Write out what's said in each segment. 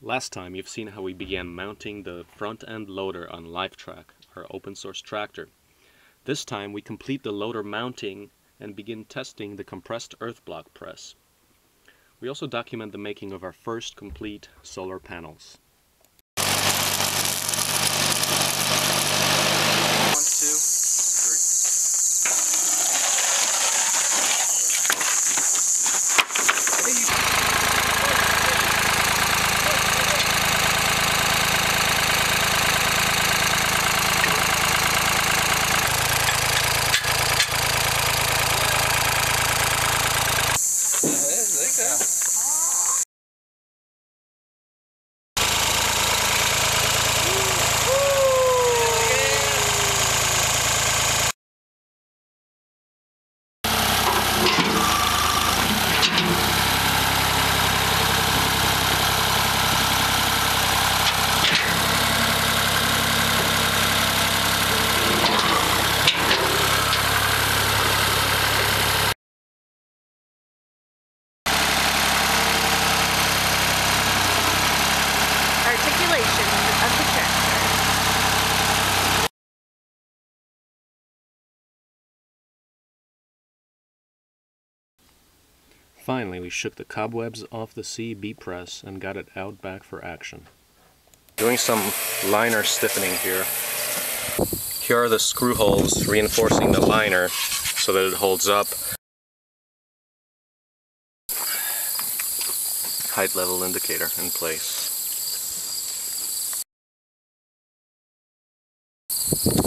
Last time you've seen how we began mounting the front-end loader on LifeTrac, our open-source tractor. This time we complete the loader mounting and begin testing the compressed earth block press. We also document the making of our first complete solar panels. 1, 2, 3. Finally, we shook the cobwebs off the CEB press and got it out back for action. Doing some liner stiffening here. Here are the screw holes reinforcing the liner so that it holds up. Height level indicator in place.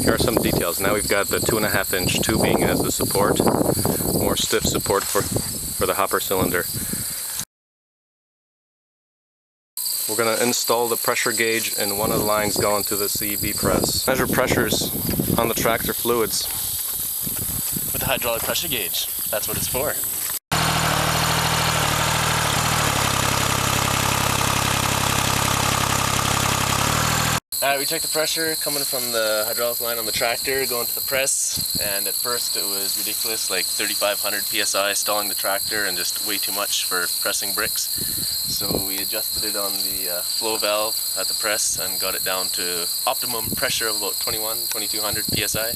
Here are some details. Now we've got the 2.5-inch tubing as the support. More stiff support for the hopper cylinder. We're going to install the pressure gauge in one of the lines going to the CEB press. Measure pressures on the tractor fluids. With the hydraulic pressure gauge, that's what it's for. Alright, we checked the pressure coming from the hydraulic line on the tractor, going to the press, and at first it was ridiculous, like 3,500 PSI stalling the tractor and just way too much for pressing bricks. So we adjusted it on the flow valve at the press and got it down to optimum pressure of about 2,200 PSI.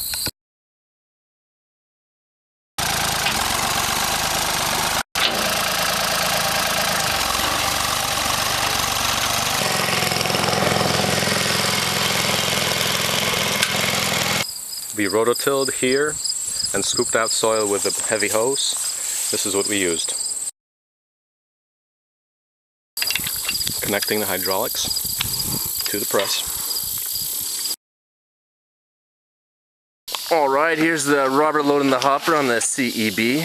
We rototilled here and scooped out soil with a heavy hose. This is what we used. Connecting the hydraulics to the press. Alright, here's the Robert loading the hopper on the CEB.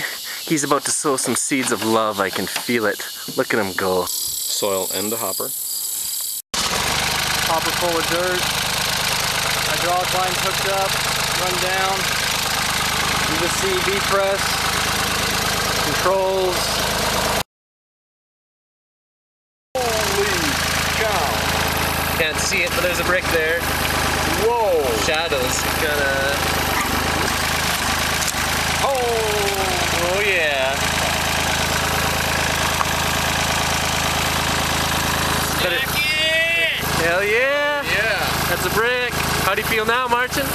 He's about to sow some seeds of love, I can feel it. Look at him go. Soil in the hopper. Hopper full of dirt. Hydraulic line's hooked up. Run down to the CEB press, controls. Holy cow! Can't see it, but there's a brick there. Whoa! Shadows. Oh yeah! Hell yeah! Yeah! That's a brick. How do you feel now, Martin?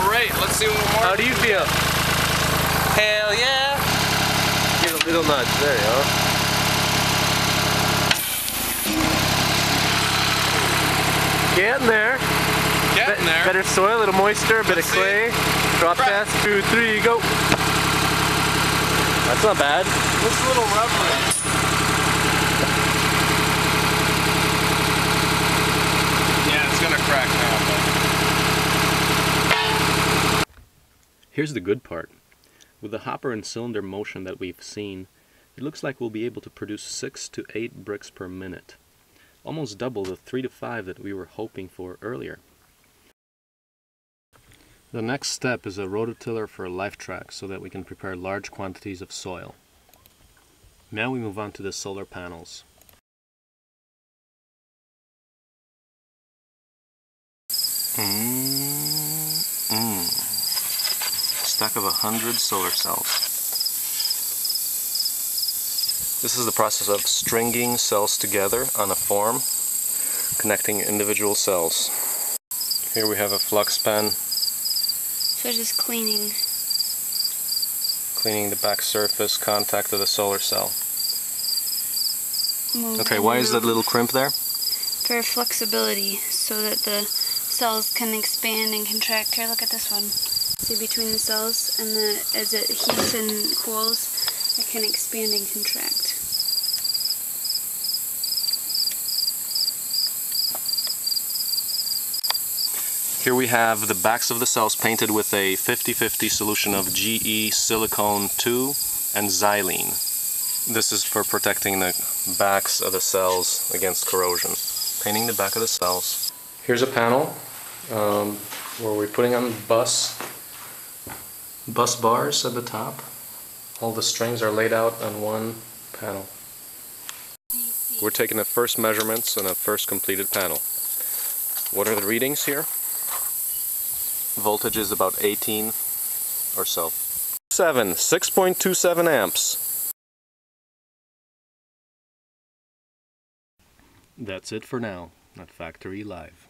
Great, let's see what Martin. How do you feel? Hell yeah! Give it a little nudge, there you go. Getting there. Getting there. Better soil, a little moisture, a bit of clay. Drop test, 2, 3, go! That's not bad. Looks a little rough. Here's the good part. With the hopper and cylinder motion that we've seen, it looks like we'll be able to produce 6 to 8 bricks per minute, almost double the 3 to 5 that we were hoping for earlier. The next step is a rototiller for LifeTrac so that we can prepare large quantities of soil. Now we move on to the solar panels. Stack of 100 solar cells. This is the process of stringing cells together on a form connecting individual cells. Here we have a flux pen. So we're just cleaning the back surface contact of the solar cell. Okay, why is that little crimp there? For flexibility, so that the cells can expand and contract. Here, look at this one. See, between the cells, and as it heats and cools, it can expand and contract. Here we have the backs of the cells painted with a 50-50 solution of GE Silicone 2 and Xylene. This is for protecting the backs of the cells against corrosion. Painting the back of the cells. Here's a panel where we're putting on bus bars at the top. All the strings are laid out on one panel. We're taking the first measurements on a first completed panel. What are the readings here? Voltage is about 18 or so. 6.27 amps. That's it for now at Factory Live.